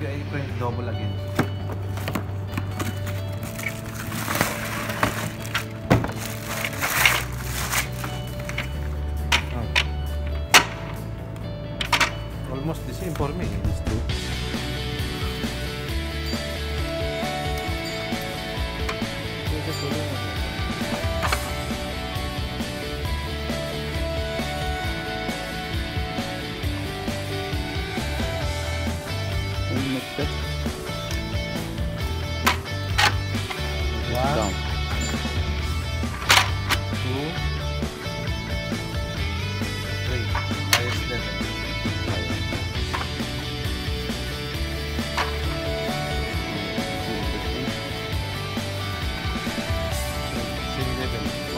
maybe I try double again. Oh. Almost the same for me, these two.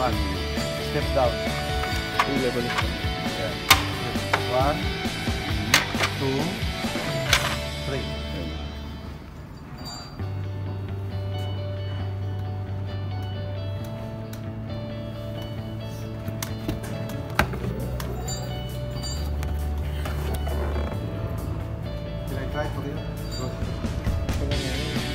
One, step down. Two level. Yeah. One, two, three. Can I try for you? Go.